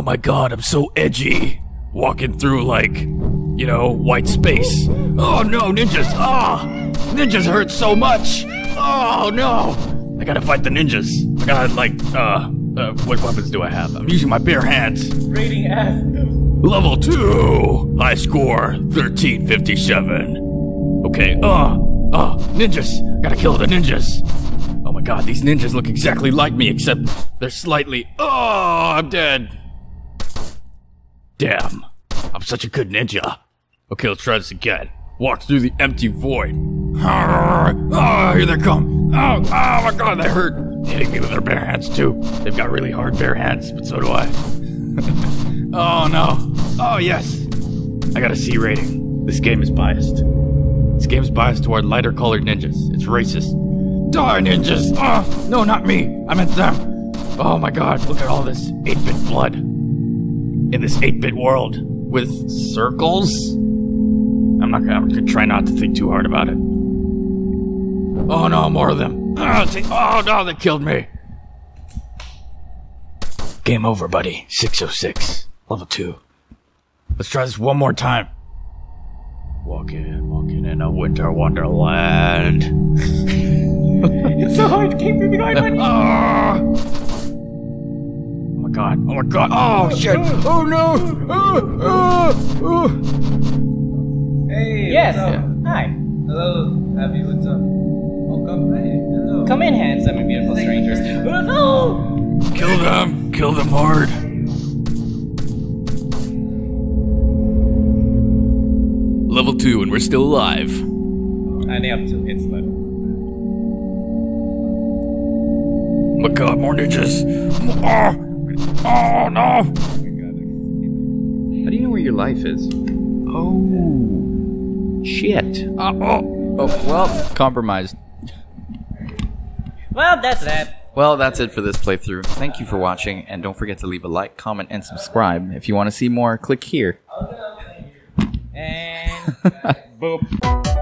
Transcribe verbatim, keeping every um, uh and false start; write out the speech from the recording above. oh my god, I'm so edgy. Walking through like, you know, white space. Oh no, ninjas! Ah! Oh, ninjas hurt so much! Oh no! I gotta fight the ninjas. I gotta like, uh, uh, what weapons do I have? I'm using my bare hands. Rating ass. Level two! High score, thirteen fifty-seven. Okay, uh, uh, ninjas! Gotta kill the ninjas! Oh my god, these ninjas look exactly like me, except they're slightly- Oh, I'm dead! Damn, I'm such a good ninja. Okay, let's try this again. Walk through the empty void. Oh, here they come. Oh, oh my god, they hurt. Hitting me with their bare hands too. They've got really hard bare hands, but so do I. Oh no. Oh yes. I got a C rating. This game is biased. This game is biased toward lighter colored ninjas. It's racist. Die ninjas! Oh, no, not me. I meant them. Oh my god, look at all this eight-bit blood. In this eight-bit world with circles? I'm not gonna, I'm gonna try not to think too hard about it. Oh no, more of them. Oh, see, oh no, they killed me. Game over, buddy. six oh six. Level two. Let's try this one more time. Walking, walking in a winter wonderland. It's so hard to keep moving on, buddy. Oh. God. Oh my god. Oh shit. Oh no. Oh, oh, oh. Hey. Yes. What's up? Hi. Hello. Abby, what's up? Welcome. Hey. Hello. Come in, handsome and beautiful strangers. Oh. Kill them. Kill them hard. Level two, and we're still alive. I need up to hits left. Oh my god, more ninjas. Oh. Oh no! How do you know where your life is? Oh shit! Uh, oh, oh well, compromised. Well, that's that. Well, that's it for this playthrough. Thank you for watching, and don't forget to leave a like, comment, and subscribe. If you want to see more, click here. And boop.